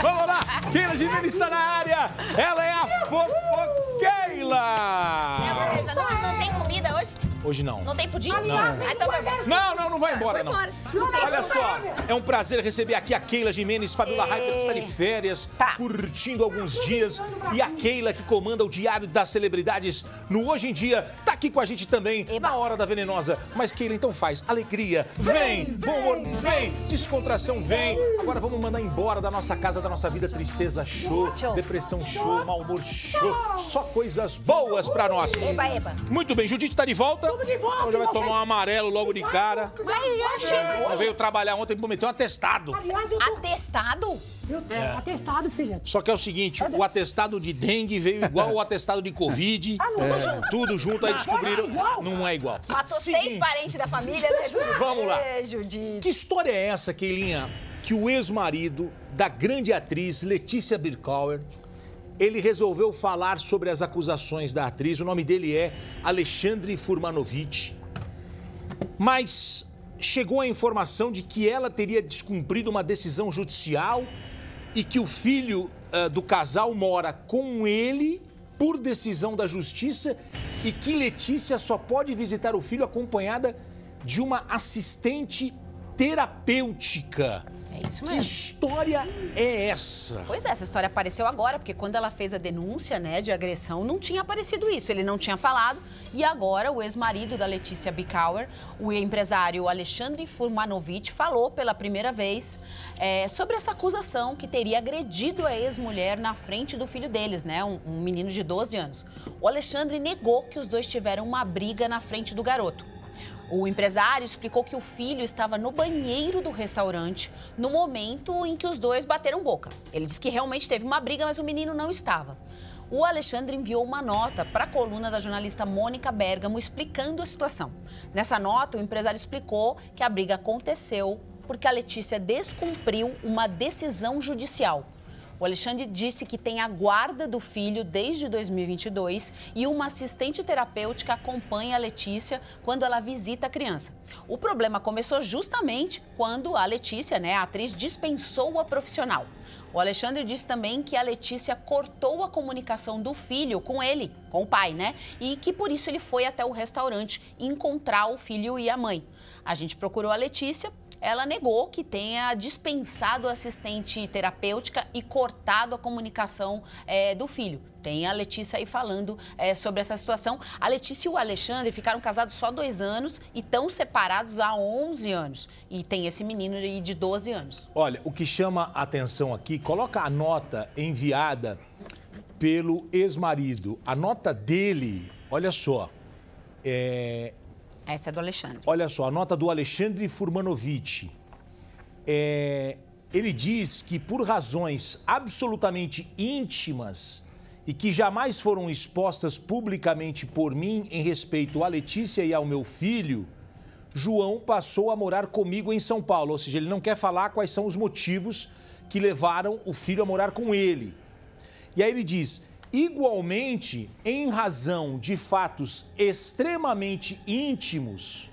Vamos lá, Keila Jimenez está na área, ela é a fofoqueila. Não tem comida hoje? Hoje não. Não tem pudim? Não vai embora não. Olha só, é um prazer receber aqui a Keila Jimenez, Fabiola Raipa que está de férias, curtindo alguns dias. E a Keila que comanda o Diário das Celebridades no Hoje em Dia, está aqui com a gente também na Hora da Venenosa. Mas Keila, então faz alegria, vem, bom humor, vem, descontração, vem. Agora vamos mandar embora da nossa casa, da nossa vida, tristeza, show, depressão, show, mau humor, show. Só coisas boas pra nós. Eba, eba. Muito bem, Judite está de volta. Então já vai tomar um amarelo logo de cara. Ela veio trabalhar ontem e prometeu um atestado. Aliás, eu tô... Atestado? Atestado, filha. Só que é o seguinte, o atestado de dengue veio igual o atestado de Covid. Tudo junto, aí descobriram, não é igual. Matou 6 parentes da família, né, Judite? Vamos lá. Que história é essa, Keilinha, que o ex-marido da grande atriz Letícia Birkheuer... Ele resolveu falar sobre as acusações da atriz. O nome dele é Alexandre Furmanovich. Mas chegou a informação de que ela teria descumprido uma decisão judicial e que o filho do casal mora com ele por decisão da justiça e que Letícia só pode visitar o filho acompanhada de uma assistente terapêutica. É isso mesmo. Que história é essa? Pois é, essa história apareceu agora, porque quando ela fez a denúncia, né, de agressão, não tinha aparecido isso, ele não tinha falado. E agora o ex-marido da Letícia Birkheuer, o empresário Alexandre Furmanovich, falou pela primeira vez sobre essa acusação que teria agredido a ex-mulher na frente do filho deles, né, um menino de 12 anos. O Alexandre negou que os dois tiveram uma briga na frente do garoto. O empresário explicou que o filho estava no banheiro do restaurante no momento em que os dois bateram boca. Ele disse que realmente teve uma briga, mas o menino não estava. O Alexandre enviou uma nota para a coluna da jornalista Mônica Bergamo explicando a situação. Nessa nota, o empresário explicou que a briga aconteceu porque a Letícia descumpriu uma decisão judicial. O Alexandre disse que tem a guarda do filho desde 2022 e uma assistente terapêutica acompanha a Letícia quando ela visita a criança. O problema começou justamente quando a Letícia, né, a atriz, dispensou a profissional. O Alexandre disse também que a Letícia cortou a comunicação do filho com ele, com o pai, né? E que por isso ele foi até o restaurante encontrar o filho e a mãe. A gente procurou a Letícia. Ela negou que tenha dispensado a assistente terapêutica e cortado a comunicação do filho. Tem a Letícia aí falando sobre essa situação. A Letícia e o Alexandre ficaram casados só 2 anos e estão separados há 11 anos. E tem esse menino aí de 12 anos. Olha, o que chama a atenção aqui, coloca a nota enviada pelo ex-marido. A nota dele, olha só, essa é do Alexandre. Olha só, a nota do Alexandre Furmanovich. Ele diz que por razões absolutamente íntimas e que jamais foram expostas publicamente por mim em respeito à Letícia e ao meu filho, João passou a morar comigo em São Paulo. Ou seja, ele não quer falar quais são os motivos que levaram o filho a morar com ele. E aí ele diz... Igualmente, em razão de fatos extremamente íntimos,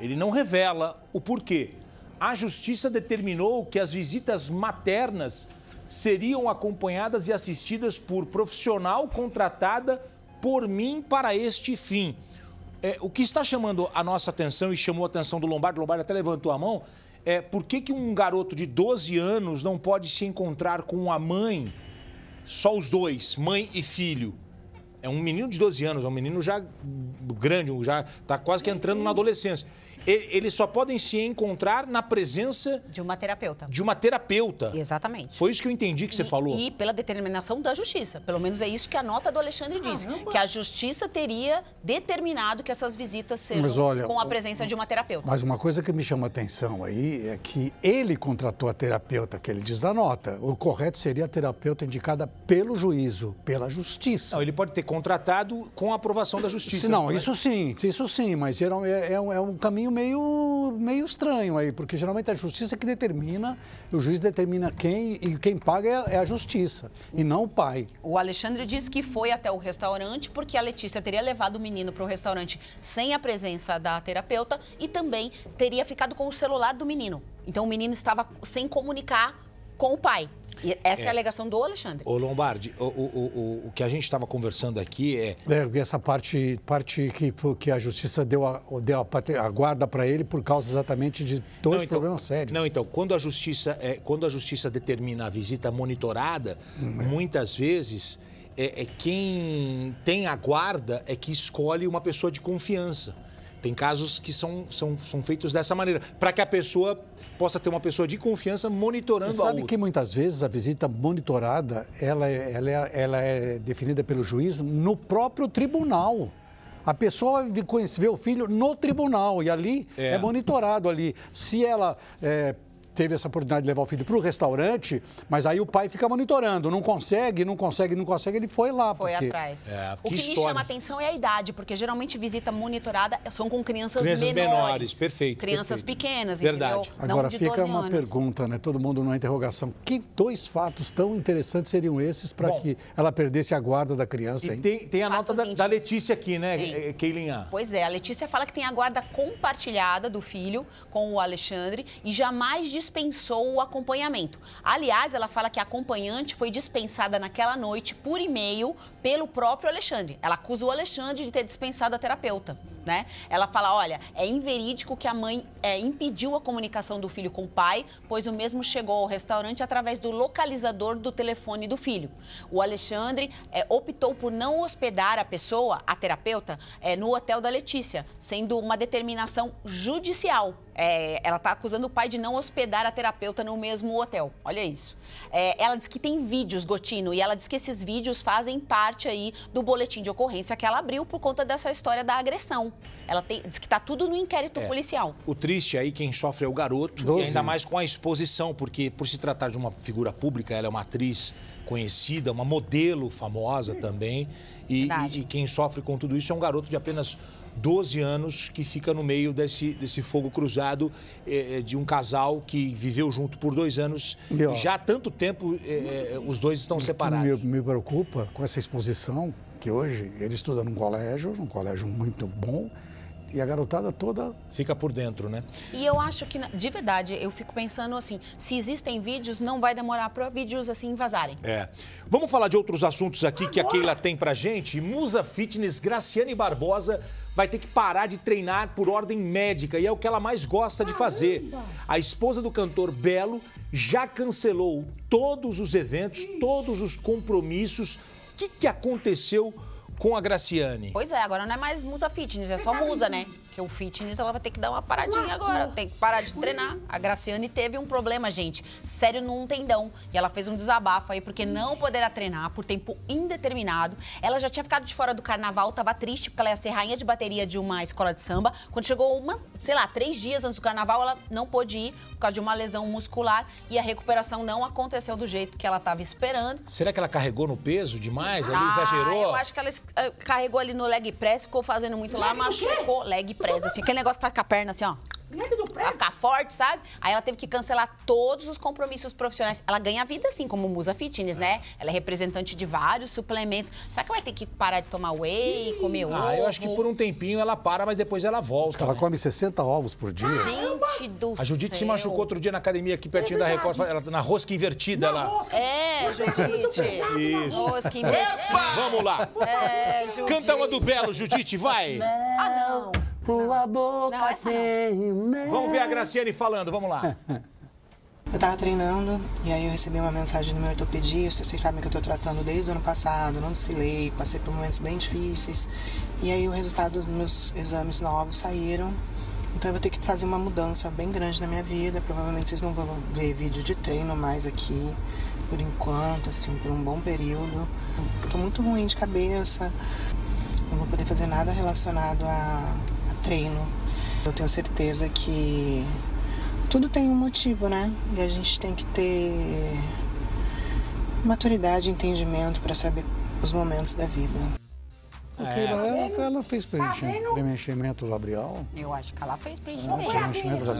ele não revela o porquê. A justiça determinou que as visitas maternas seriam acompanhadas e assistidas por profissional contratada por mim para este fim. O que está chamando a nossa atenção e chamou a atenção do Lombardi até levantou a mão, é por que que um garoto de 12 anos não pode se encontrar com a mãe? Só os dois, mãe e filho. É um menino de 12 anos, é um menino já grande, já está quase que entrando na adolescência. Eles só podem se encontrar na presença... De uma terapeuta. De uma terapeuta. Exatamente. Foi isso que eu entendi que você falou. E pela determinação da justiça. Pelo menos é isso que a nota do Alexandre diz. Que a justiça teria determinado que essas visitas sejam com a presença de uma terapeuta. Mas uma coisa que me chama a atenção aí é que ele contratou a terapeuta, que ele diz na nota. O correto seria a terapeuta indicada pelo juízo, pela justiça. Não, ele pode ter contratado com a aprovação da justiça. Não, isso sim, mas é um caminho meio estranho aí, porque geralmente é a justiça que determina, o juiz determina quem, e quem paga é a justiça, e não o pai. O Alexandre diz que foi até o restaurante porque a Letícia teria levado o menino para o restaurante sem a presença da terapeuta e também teria ficado com o celular do menino. Então o menino estava sem comunicar com o pai. E essa é a alegação do Alexandre. Ô Lombardi, o que a gente estava conversando aqui é... essa parte que a justiça deu a guarda para ele por causa exatamente de dois problemas sérios. Não, então, quando a justiça determina a visita monitorada, muitas vezes quem tem a guarda é que escolhe uma pessoa de confiança. Tem casos que são feitos dessa maneira, para que a pessoa possa ter uma pessoa de confiança monitorando a outra. Você sabe que muitas vezes a visita monitorada, ela é definida pelo juízo no próprio tribunal. A pessoa vai ver o filho no tribunal e ali é monitorado ali. Se ela... teve essa oportunidade de levar o filho para o restaurante, mas aí o pai fica monitorando, não consegue, ele foi lá. Foi atrás. O que me chama atenção é a idade, porque geralmente visita monitorada são com crianças menores, perfeito. Crianças pequenas, verdade. Entendeu? Agora fica uma pergunta, né? Todo mundo numa interrogação. Que dois fatos tão interessantes seriam esses para que ela perdesse a guarda da criança? E tem a nota da Letícia aqui, né, Keilinha? Pois é, a Letícia fala que tem a guarda compartilhada do filho com o Alexandre e jamais dispensou o acompanhamento. Aliás, ela fala que a acompanhante foi dispensada naquela noite por e-mail pelo próprio Alexandre. Ela acusa o Alexandre de ter dispensado a terapeuta, né? Ela fala, olha, é inverídico que a mãe impediu a comunicação do filho com o pai, pois o mesmo chegou ao restaurante através do localizador do telefone do filho. O Alexandre optou por não hospedar a pessoa, a terapeuta, no hotel da Letícia, sendo uma determinação judicial. Ela está acusando o pai de não hospedar a terapeuta no mesmo hotel. Olha isso. Ela diz que tem vídeos, Gotino, e ela diz que esses vídeos fazem parte aí do boletim de ocorrência que ela abriu por conta dessa história da agressão. Ela diz que está tudo no inquérito policial. O triste aí, quem sofre é o garoto, e ainda mais com a exposição, porque por se tratar de uma figura pública, ela é uma atriz conhecida, uma modelo famosa também, e quem sofre com tudo isso é um garoto de apenas 12 anos que fica no meio desse fogo cruzado de um casal que viveu junto por 2 anos. E já há tanto tempo os dois estão separados. Me preocupa com essa exposição que hoje ele estuda num colégio muito bom. E a garotada toda fica por dentro, né? E eu acho que, de verdade, eu fico pensando assim, se existem vídeos, não vai demorar para vídeos assim vazarem. Vamos falar de outros assuntos aqui que a Keila tem pra gente. Musa Fitness Gracyanne Barbosa vai ter que parar de treinar por ordem médica e é o que ela mais gosta de fazer. A esposa do cantor Belo já cancelou todos os eventos, todos os compromissos. O que aconteceu com a Gracyanne? Pois é, agora não é mais Musa Fitness, é só Musa, né? Porque o fitness, ela vai ter que dar uma paradinha agora, tem que parar de treinar. A Gracyanne teve um problema, gente, sério, num tendão. E ela fez um desabafo aí, porque não poderá treinar por tempo indeterminado. Ela já tinha ficado de fora do carnaval, tava triste, porque ela ia ser rainha de bateria de uma escola de samba. Quando chegou sei lá, 3 dias antes do carnaval, ela não pôde ir por causa de uma lesão muscular e a recuperação não aconteceu do jeito que ela tava esperando. Será que ela carregou no peso demais? Ela exagerou? Eu acho que ela carregou ali no leg press, ficou fazendo muito lá, machucou leg press, assim, aquele negócio que faz com a perna, assim, ó. Pra ficar forte, sabe? Aí ela teve que cancelar todos os compromissos profissionais. Ela ganha vida, assim, como Musa Fitness, né? Ela é representante de vários suplementos. Será que vai ter que parar de tomar whey, comer ovo? Eu acho que por um tempinho ela para, mas depois ela volta. Ela come 60 ovos por dia. Gente do céu. A Judite se machucou outro dia na academia aqui pertinho da Record, ela, na rosca invertida lá. Judite. Isso. Rosca invertida. Vamos lá. Canta uma do Belo, Judite, vai. Não. Tua boca não. Vamos ver a Gracyanne falando, vamos lá. Eu tava treinando e aí eu recebi uma mensagem do meu ortopedista. Vocês sabem que eu tô tratando desde o ano passado, não desfilei, passei por momentos bem difíceis. E aí o resultado dos meus exames novos saíram. Então eu vou ter que fazer uma mudança bem grande na minha vida. Provavelmente vocês não vão ver vídeo de treino mais aqui, por enquanto, assim, por um bom período. Eu tô muito ruim de cabeça, não vou poder fazer nada relacionado a treino. Eu tenho certeza que tudo tem um motivo, né? E a gente tem que ter maturidade e entendimento para saber os momentos da vida. Ela fez preenchimento labial. Eu acho que ela fez preenchimento.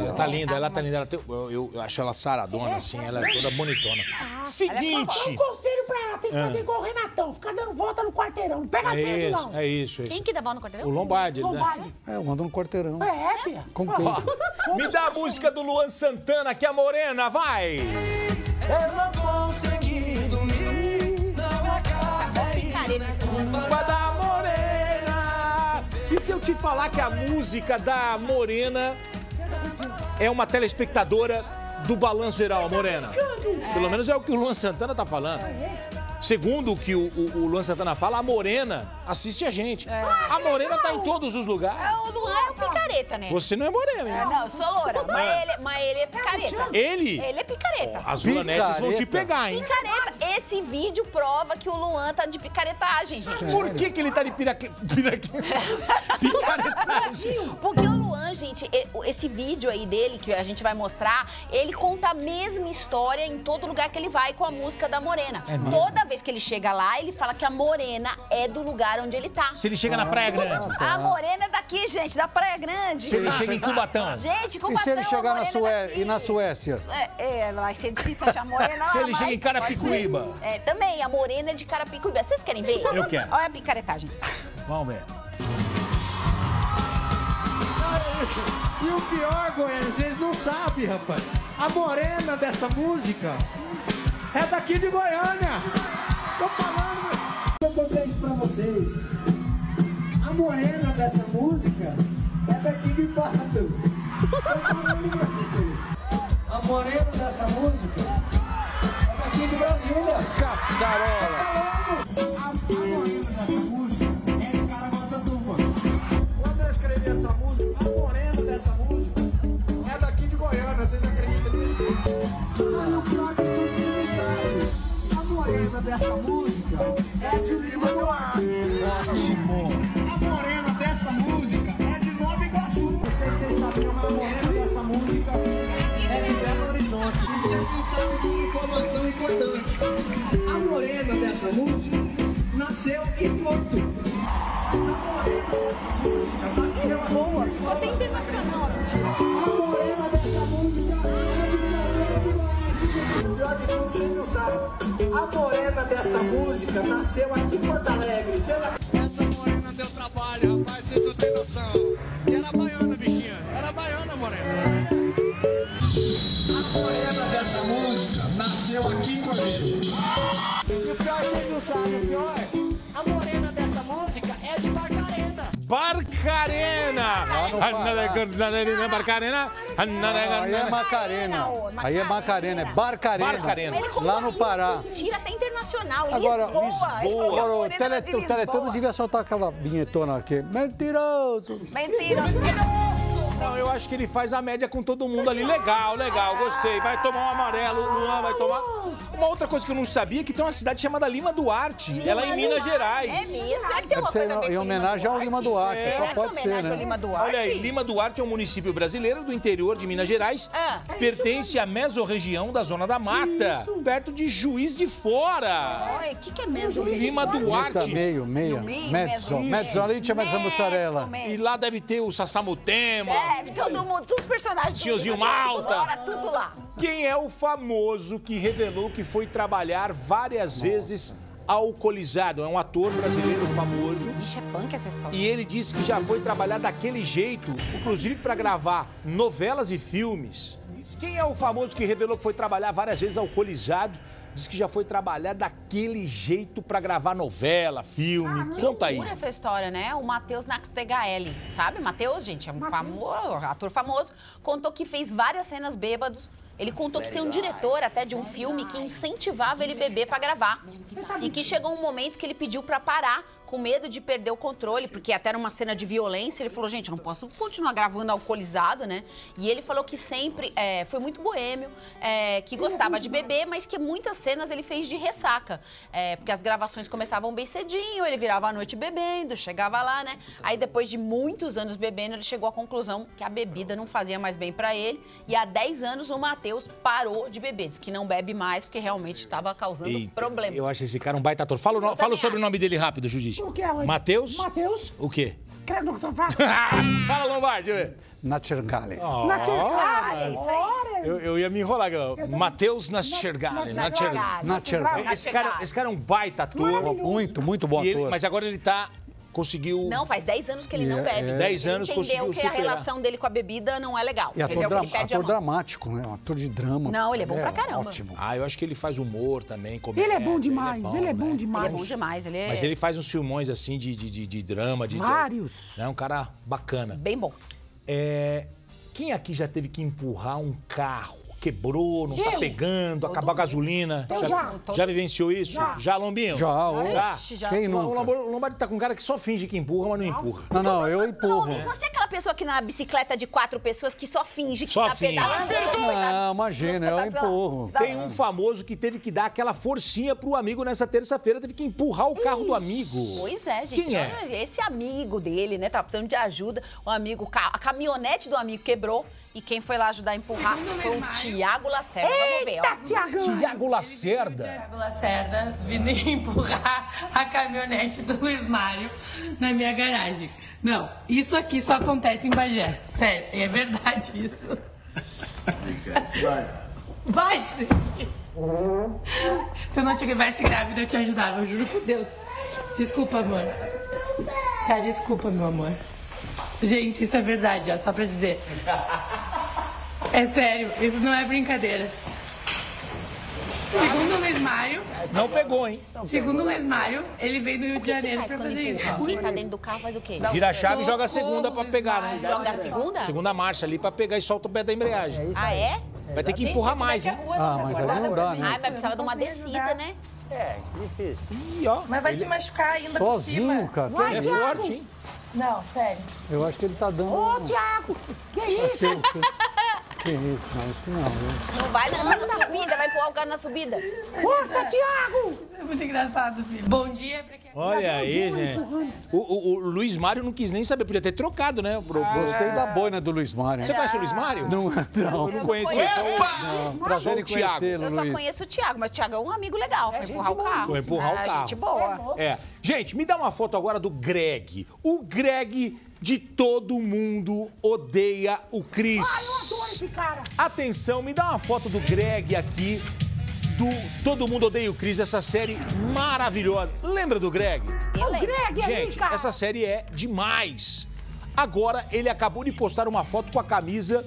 Ela tá linda, ela tá linda. Ela tem, eu acho ela saradona, assim, ela é toda bonitona. Seguinte... Um conselho pra ela, tem que fazer igual o Renatão, ficar dando volta no quarteirão, não pega peso, não. É isso, é isso. Quem que dá bola no quarteirão? O Lombardi. Lombardi. É, eu ando no quarteirão. É, filha. Me dá a música do Luan Santana, que é a Morena, vai! Eu não consegui dormir, não é casa da Morena. E se eu te falar que a música da Morena é uma telespectadora do Balanço Geral, a Morena? Pelo menos é o que o Luan Santana tá falando. Segundo o que o Luan Santana fala, a Morena assiste a gente. É. A Morena tá em todos os lugares. O Luan é o picareta, né? Você não é morena, hein? Não, eu sou loura, mas ele é picareta. Ele? Ele é picareta. As Luanetes vão te pegar, hein? Picareta. Esse vídeo prova que o Luan tá de picaretagem, gente. Por que que ele tá de picaretagem? Porque o Luan, gente, esse vídeo aí dele, que a gente vai mostrar, ele conta a mesma história em todo lugar que ele vai com a música da Morena. É mesmo? Toda vez que ele chega lá, ele fala que a Morena é do lugar onde ele tá. Se ele chega na Praia Grande. A Morena é daqui, gente, da Praia Grande. Se ele chega em Cubatão. Gente, Cubatão. E se ele chegar na Suécia? Vai ser difícil achar a Morena. Se ele chega em Carapicuíba. É, também, a Morena é de Carapicuíba. Vocês querem ver? Eu quero. Olha a picaretagem. Vamos ver. E o pior, Goiânia, vocês não sabem, rapaz. A Morena dessa música é daqui de Goiânia. Tô falando. Eu dou beijo pra vocês. A Morena dessa música é daqui de Pato. A Morena dessa música é daqui de Brasília. Caçarola. A Morena dessa música é de Caraguatá do Turma. Quando eu escrevi essa música, a Morena dessa música é daqui de Goiânia. Vocês acreditam nisso? A Morena dessa música é de Lima do Ar. Ótimo. A Morena dessa música é de Nova Iguaçu. Não sei se vocês sabiam, mas a Morena dessa música é de Belo Horizonte. E vocês não sabem de uma informação importante. A Morena dessa música nasceu em Porto. A Morena dessa música nasceu em Porto. Até internacional. A Morena dessa música é de Belo Horizonte. Pior de tudo, vocês não sabem. A Morena dessa música nasceu aqui em Porto Alegre. Essa Morena deu trabalho, rapaz, vocês não tem noção. E era baiana, bichinha. Era baiana, Morena. A Morena dessa música nasceu aqui em Correio. E o pior, vocês não sabem, o pior, a Morena dessa música é de Barcarena. Barcarena! Barcarena! Aí é Macarena. Aí é Macarena, é Barcarena. Lá no Pará. Tira até internacional. Agora, Lisboa. O Teletubbies devia soltar aquela vinhetona aqui. Mentiroso! Mentiroso! Não, eu acho que ele faz a média com todo mundo ali. Legal, legal, gostei. Vai tomar um amarelo, o Luan vai tomar. Uma outra coisa que eu não sabia é que tem uma cidade chamada Lima Duarte. Ela é em Minas Gerais. É mesmo? Será que tem uma coisa a ver em homenagem ao Lima Duarte? Só pode ser, né? Olha aí, Lima Duarte é um município brasileiro do interior de Minas Gerais. Pertence à mesorregião da Zona da Mata, perto de Juiz de Fora. O que é mesorregião? Lima Duarte. Meio. Mezzo, ali tinha mais a mussarela. E lá deve ter o Sassamutema. Todo mundo, todos os personagens. Tiozinho Malta. Bora, tudo lá. Quem é o famoso que revelou que foi trabalhar várias vezes alcoolizado? É um ator brasileiro famoso. Ixi, é punk essa história. E ele disse que já foi trabalhar daquele jeito, inclusive para gravar novelas e filmes. Quem é o famoso que revelou que foi trabalhar várias vezes alcoolizado? Diz que já foi trabalhar daquele jeito pra gravar novela, filme. Conta aí. Essa história, né? O Matheus Nachtergaele, sabe? Matheus, gente, é um famoso, ator famoso. Contou que fez várias cenas bêbados. Ele contou que tem um diretor até de um filme que incentivava ele beber pra gravar. E que chegou um momento que ele pediu pra parar, com medo de perder o controle, porque até era uma cena de violência. Ele falou, gente, eu não posso continuar gravando alcoolizado, né? E ele falou que sempre foi muito boêmio, que gostava de beber, mas que muitas cenas ele fez de ressaca. Porque as gravações começavam bem cedinho, ele virava à noite bebendo, chegava lá, né? Aí depois de muitos anos bebendo, ele chegou à conclusão que a bebida não fazia mais bem pra ele. E há 10 anos o Matheus parou de beber. Diz que não bebe mais, porque realmente estava causando problema. Eu acho esse cara um baita ator. Fala o sobrenome dele rápido, Judite. o que é hoje? Matheus? Matheus? O quê? Escreve no sofá. Fala, Lombardi. Nachtergaele. Oh, Nachtergaele, isso aí. Eu ia me enrolar. Matheus Nachtergaele. Esse cara é um baita ator. Muito, muito bom ator. Mas agora ele tá... Conseguiu... Não, faz 10 anos que ele não bebe. 10 anos conseguiu superar. Ele entendeu que a relação dele com a bebida não é legal. E ator, ator dramático, né? Um ator de drama. Não, ele é bom pra caramba. Ótimo. Ah, eu acho que ele faz humor também. Comédia, ele é bom demais, ele é bom demais. Ele é... Mas ele faz uns filmões assim de drama. Vários. É um cara bacana. Bem bom. É... Quem aqui já teve que empurrar um carro? Quebrou, não tá pegando, acabou a gasolina. Já vivenciou isso? Já, Lombinho? Já. Quem não? O Lombardi tá com um cara que só finge que empurra, mas não empurra. Não, eu empurro. Lombi, você é aquela pessoa que na bicicleta de 4 pessoas que só finge que tá pedalando? Não, imagina, eu empurro. Tem um famoso que teve que dar aquela forcinha pro amigo nessa terça-feira, teve que empurrar o carro do amigo. Pois é, gente. Quem é? Esse amigo dele, né, tá precisando de ajuda. O amigo, a caminhonete do amigo quebrou. E quem foi lá ajudar a empurrar foi o Thiago Lacerda. Eita, vamos ver, ó. Thiago Lacerda. Thiago Lacerda vindo empurrar a caminhonete do Luiz Mário na minha garagem. Não, isso aqui só acontece em Bagé. Sério, é verdade isso. Vai, sim. Se eu não tivesse grávida, eu te ajudava, eu juro por Deus. Desculpa, amor. Tá, desculpa, meu amor. Gente, isso é verdade, ó, só pra dizer. É sério, isso não é brincadeira. Segundo o Luiz Mário... Não pegou, hein? Segundo o Luiz Mário, ele veio do Rio de Janeiro pra fazer isso. Quem tá dentro do carro faz o quê? Vira a chave e joga a segunda pra pegar, né? Joga a segunda? Segunda marcha ali pra pegar e solta o pé da embreagem. Ah, é? Vai ter que empurrar mais, hein? Ah, mas aí não dá, né? Ah, mas precisava de uma descida, né? É, difícil. Ih, ó. Mas vai te machucar ainda por cima. Sozinho, cara. É forte, hein? Não, sério. Eu acho que ele tá dando... Ô, Thiago! Que isso? Que isso, não, acho que não. Viu? Não vai, não, na subida, vai empurrar o cara na subida. Força, Thiago! É muito engraçado, filho. Bom dia pra quem... Olha aí, gente. O Luiz Mário não quis nem saber, podia ter trocado, né? Gostei da boina do Luiz Mário. Você conhece o Luiz Mário? Não. Eu não conheço. Prazer em conhecê-lo, Luiz. Eu só conheço o Thiago, mas o Thiago é um amigo legal. Foi empurrar o carro. Foi empurrar o carro. Gente boa. É. Gente, me dá uma foto agora do Greg. O Greg de Todo Mundo Odeia o Chris. Ah, eu adoro esse cara. Atenção, me dá uma foto do Greg aqui, do Todo Mundo Odeia o Chris, essa série maravilhosa. Lembra do Greg? O Greg, gente, essa série é demais. Agora, ele acabou de postar uma foto com a camisa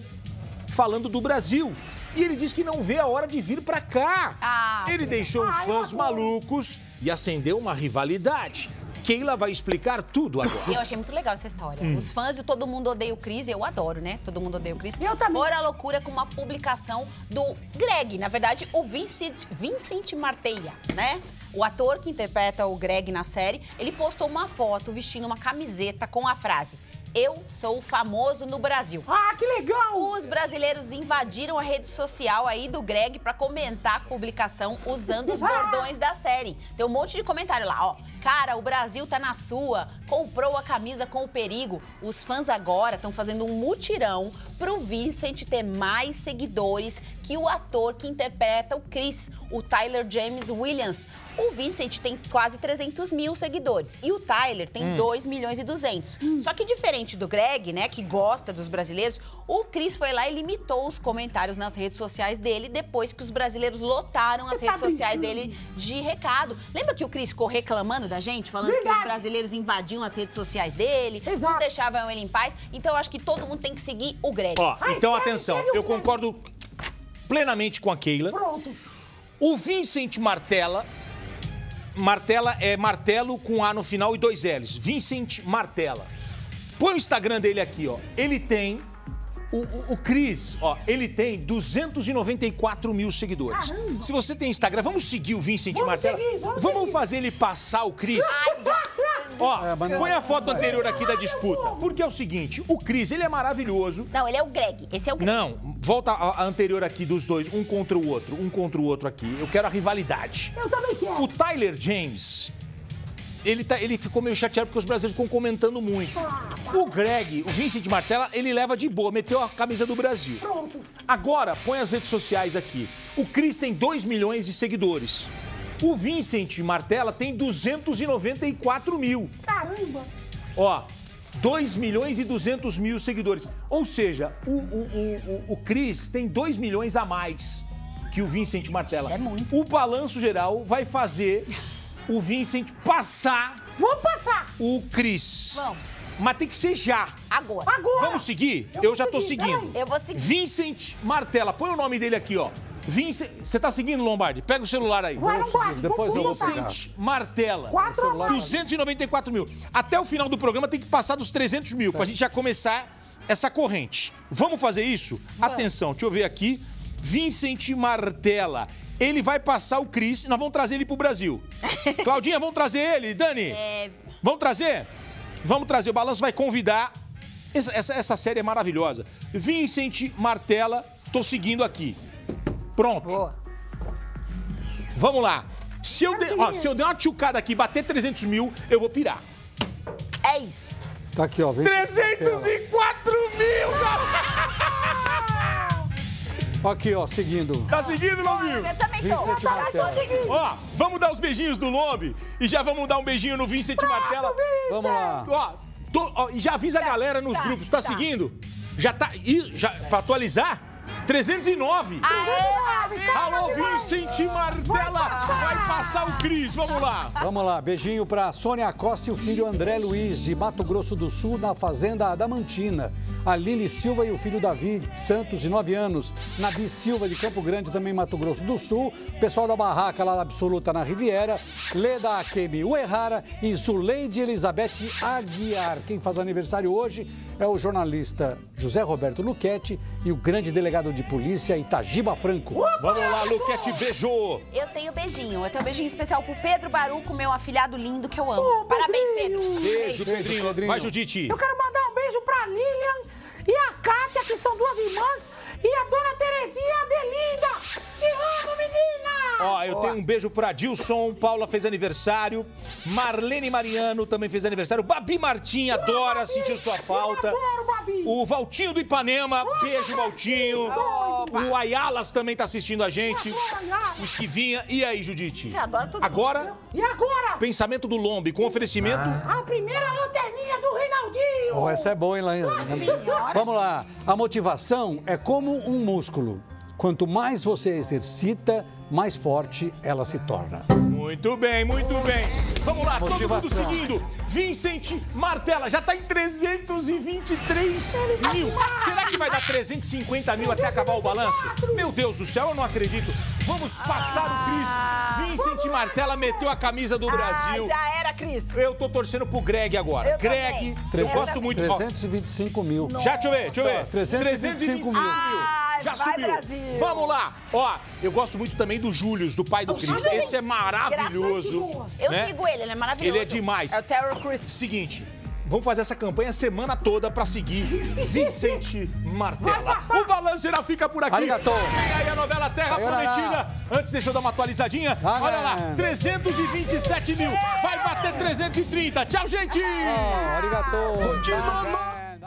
falando do Brasil. E ele diz que não vê a hora de vir pra cá. Ele deixou os fãs malucos e acendeu uma rivalidade. Keila vai explicar tudo agora. Eu achei muito legal essa história. Os fãs de Todo Mundo Odeia o Chris, eu adoro, né? Todo Mundo Odeia o Chris. Eu também. Fora a loucura com uma publicação do Greg. Na verdade, o Vincent Martella, né? O ator que interpreta o Greg na série, ele postou uma foto vestindo uma camiseta com a frase: eu sou famoso no Brasil. Ah, que legal! Os brasileiros invadiram a rede social aí do Greg pra comentar a publicação usando os bordões da série. Tem um monte de comentário lá, ó. Cara, o Brasil tá na sua, comprou a camisa com o perigo. Os fãs agora estão fazendo um mutirão pro Vincent ter mais seguidores que o ator que interpreta o Chris, o Tyler James Williams. O Vincent tem quase 300 mil seguidores e o Tyler tem 2 milhões e 200. Só que diferente do Greg, né, que gosta dos brasileiros, o Chris foi lá e limitou os comentários nas redes sociais dele depois que os brasileiros lotaram as redes sociais dele de recado. Lembra que o Chris ficou reclamando da gente? Falando que os brasileiros invadiam as redes sociais dele, não deixavam ele em paz. Então, eu acho que todo mundo tem que seguir o Greg. Ó, então, atenção, eu concordo plenamente com a Keila. Pronto. O Vincent Martella... Martella é martelo com A no final e 2 L's. Vincent Martella. Põe o Instagram dele aqui, ó. Ele tem... O Chris, ó, ele tem 294 mil seguidores. Caramba. Se você tem Instagram, vamos seguir o Vincent Martella? Vamos fazer ele passar o Chris? Ó, põe a foto anterior aqui da disputa. Porque é o seguinte, o Chris, ele é maravilhoso. Não, ele é o Greg. Esse é o Greg. Não, volta a anterior aqui dos dois, um contra o outro aqui. Eu quero a rivalidade. Eu também quero. O Tyler James... Ele ficou meio chateado porque os brasileiros ficam comentando muito. O Greg, o Vincent Martella, ele leva de boa, meteu a camisa do Brasil. Pronto. Agora, põe as redes sociais aqui. O Chris tem 2 milhões de seguidores. O Vincent Martella tem 294 mil. Caramba! Ó, 2 milhões e 200 mil seguidores. Ou seja, o Cris tem 2 milhões a mais que o Vincent Martella. É muito. O Balanço Geral vai fazer o Vincent passar... Vamos passar! O Cris. Vamos. Mas tem que ser já. Agora. Agora! Vamos seguir? Eu já tô seguindo. Vai. Eu vou seguir. Vincent Martella. Põe o nome dele aqui, ó. Vincent, você tá seguindo, Lombardi? Pega o celular aí. Vai, Lombardi, depois eu vou pegar. Vincent Martella, 294 mil. Até o final do programa tem que passar dos 300 mil, pra gente já começar essa corrente. Vamos fazer isso? Vamos. Atenção, deixa eu ver aqui. Vincent Martella, ele vai passar o Cris, nós vamos trazer ele pro Brasil. Claudinha, vamos trazer ele, Dani? É... Vamos trazer? Vamos trazer, o Balanço vai convidar. Essa série é maravilhosa. Vincent Martella, tô seguindo aqui. Pronto. Boa. Vamos lá. Se eu der uma tchucada aqui e bater 300 mil, eu vou pirar. É isso. Tá aqui, ó. 304 mil, galera! Aqui, ó, seguindo. Tá seguindo, Lombinho? Eu também tô. Eu tô seguindo. Ó, vamos dar os beijinhos do Lombi e já vamos dar um beijinho no Vincent Martella. Vamos lá. Ó, e já avisa a galera nos grupos. Tá seguindo? Já tá... Já, pra atualizar... 309! Aê, alô, Vincent Martella! Vai passar o Cris, vamos lá! Vamos lá, beijinho pra Sônia Costa e o filho André Luiz, de Mato Grosso do Sul, na Fazenda Adamantina. A Lili Silva e o filho Davi Santos, de 9 anos. Nabi Silva, de Campo Grande, também Mato Grosso do Sul. Pessoal da Barraca, lá da Absoluta, na Riviera. Leda Akemi Uehara e Zuleide Elizabeth Aguiar. Quem faz aniversário hoje é o jornalista José Roberto Luchetti e o grande delegado de polícia Itagiba Franco. Vamos lá, Luchetti, beijou! Eu tenho beijinho. Eu tenho um beijinho especial pro Pedro Baruco, meu afilhado lindo, que eu amo. Parabéns, Pedro. Beijo, Pedrinho. Vai, Judite. Eu quero mandar um beijo pra Lilian e a Kátia, que são duas irmãs, e a dona Terezinha Adelinda. Te amo, menina! Ó, eu tenho um beijo pra Dilson, Paula fez aniversário, Marlene Mariano também fez aniversário, Babi Martim adora, Babi, sentiu sua falta. Eu adoro, Babi. O Valtinho do Ipanema, beijo, Valtinho. O Ayalas também tá assistindo a gente. O Esquivinha. E aí, Judite? Você adora tudo. Agora, e agora? Pensamento do Lombi, com oferecimento... A primeira lanterninha do Reinaldinho. Oh, essa é boa, hein, Laís? Vamos lá. A motivação é como um músculo. Quanto mais você exercita, mais forte ela se torna. Muito bem, muito bem. Vamos lá, motivação. Todo mundo seguindo. Vincent Martella já tá em 323 mil. Será que vai dar 350 mil até acabar o balanço? Meu Deus do céu, eu não acredito. Vamos passar o Cris. Vincent Martella meteu a camisa do Brasil. Já era, Cris. Eu tô torcendo pro Greg agora. Greg, eu gosto muito. 325 mil. Já, deixa eu ver. 325 mil. Já subiu. Brasil. Vamos lá. Ó, eu gosto muito também do Júlio, do pai do Cris. Esse é maravilhoso. Eu sigo ele é maravilhoso. Ele é demais. É o Terror Chris. Seguinte, vamos fazer essa campanha a semana toda pra seguir Vincent Martella. O Balanço Geral fica por aqui. Vem aí a novela Terra Prometida. Antes, deixa eu dar uma atualizadinha. Olha lá, 327 mil. Vai bater 330. Tchau, gente. Arigatou.